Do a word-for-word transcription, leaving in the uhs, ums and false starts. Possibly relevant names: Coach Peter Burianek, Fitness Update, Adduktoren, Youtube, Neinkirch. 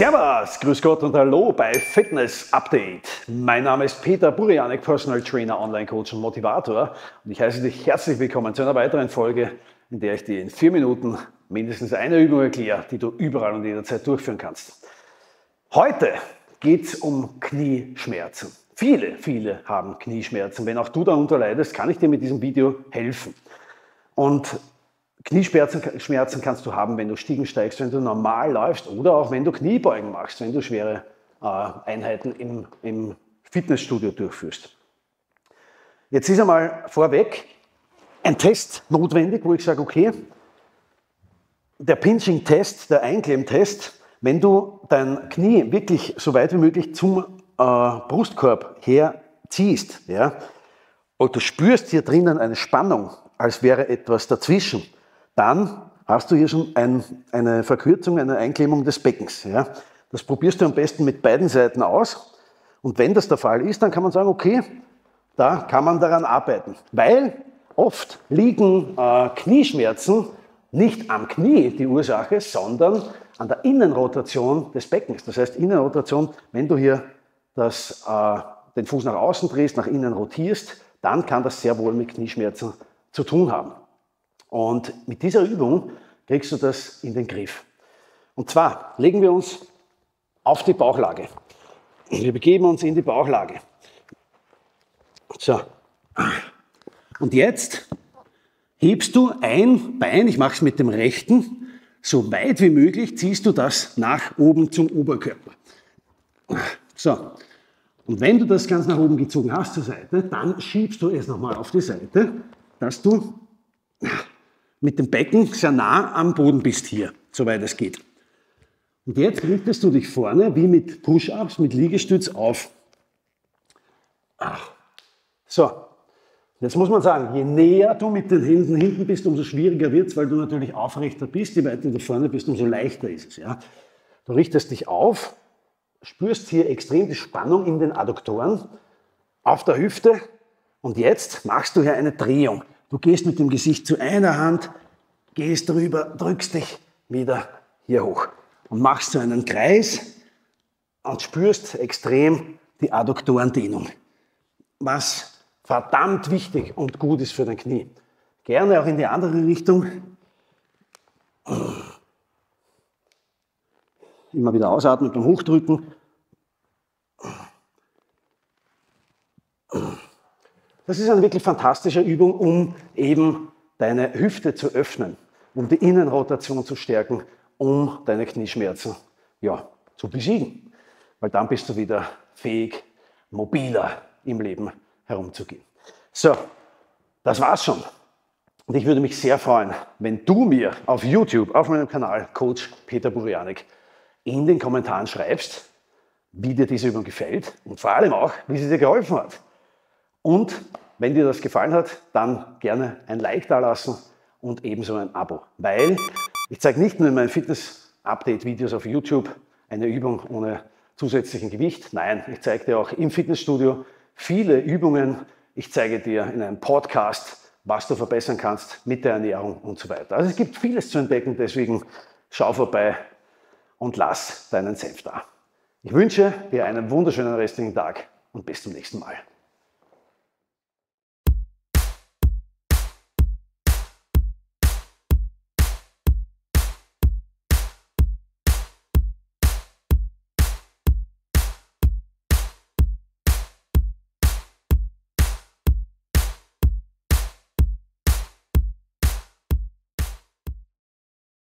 Servus, grüß Gott und hallo bei Fitness Update. Mein Name ist Peter Burianek, Personal Trainer, Online Coach und Motivator, und ich heiße dich herzlich willkommen zu einer weiteren Folge, in der ich dir in vier Minuten mindestens eine Übung erkläre, die du überall und jederzeit durchführen kannst. Heute geht es um Knieschmerzen. Viele, viele haben Knieschmerzen. Wenn auch du darunter leidest, kann ich dir mit diesem Video helfen. Und Knieschmerzen Schmerzen kannst du haben, wenn du Stiegen steigst, wenn du normal läufst oder auch wenn du Kniebeugen machst, wenn du schwere äh, Einheiten im, im Fitnessstudio durchführst. Jetzt ist einmal vorweg ein Test notwendig, wo ich sage, okay, der Pinching-Test, der Einklemm-Test, wenn du dein Knie wirklich so weit wie möglich zum äh, Brustkorb herziehst, ja, und du spürst hier drinnen eine Spannung, als wäre etwas dazwischen, dann hast du hier schon ein, eine Verkürzung, eine Einklemmung des Beckens. Ja. Das probierst du am besten mit beiden Seiten aus. Und wenn das der Fall ist, dann kann man sagen, okay, da kann man daran arbeiten. Weil oft liegen äh, Knieschmerzen nicht am Knie die Ursache, sondern an der Innenrotation des Beckens. Das heißt, Innenrotation, wenn du hier das, äh, den Fuß nach außen drehst, nach innen rotierst, dann kann das sehr wohl mit Knieschmerzen zu tun haben. Und mit dieser Übung kriegst du das in den Griff. Und zwar legen wir uns auf die Bauchlage. Wir begeben uns in die Bauchlage. So. Und jetzt hebst du ein Bein, ich mache es mit dem rechten, so weit wie möglich ziehst du das nach oben zum Oberkörper. So. Und wenn du das ganz nach oben gezogen hast zur Seite, dann schiebst du es nochmal auf die Seite, dass du mit dem Becken sehr nah am Boden bist hier, soweit es geht. Und jetzt richtest du dich vorne wie mit Push-Ups, mit Liegestütz auf. Ach. So, jetzt muss man sagen, je näher du mit den Händen hinten bist, umso schwieriger wird es, weil du natürlich aufrechter bist. Je weiter du vorne bist, umso leichter ist es. Ja? Du richtest dich auf, spürst hier extrem die Spannung in den Adduktoren, auf der Hüfte. Und jetzt machst du hier eine Drehung. Du gehst mit dem Gesicht zu einer Hand, gehst drüber, drückst dich wieder hier hoch und machst so einen Kreis und spürst extrem die Adduktorendehnung, was verdammt wichtig und gut ist für dein Knie. Gerne auch in die andere Richtung. Immer wieder ausatmen beim Hochdrücken. Das ist eine wirklich fantastische Übung, um eben deine Hüfte zu öffnen, um die Innenrotation zu stärken, um deine Knieschmerzen ja, zu besiegen. Weil dann bist du wieder fähig, mobiler im Leben herumzugehen. So, das war's schon. Und ich würde mich sehr freuen, wenn du mir auf YouTube, auf meinem Kanal Coach Peter Burianek, in den Kommentaren schreibst, wie dir diese Übung gefällt und vor allem auch, wie sie dir geholfen hat. Und wenn dir das gefallen hat, dann gerne ein Like dalassen und ebenso ein Abo. Weil ich zeige nicht nur in meinen Fitness-Update-Videos auf YouTube eine Übung ohne zusätzlichen Gewicht. Nein, ich zeige dir auch im Fitnessstudio viele Übungen. Ich zeige dir in einem Podcast, was du verbessern kannst mit der Ernährung und so weiter. Also es gibt vieles zu entdecken, deswegen schau vorbei und lass deinen Senf da. Ich wünsche dir einen wunderschönen restlichen Tag und bis zum nächsten Mal.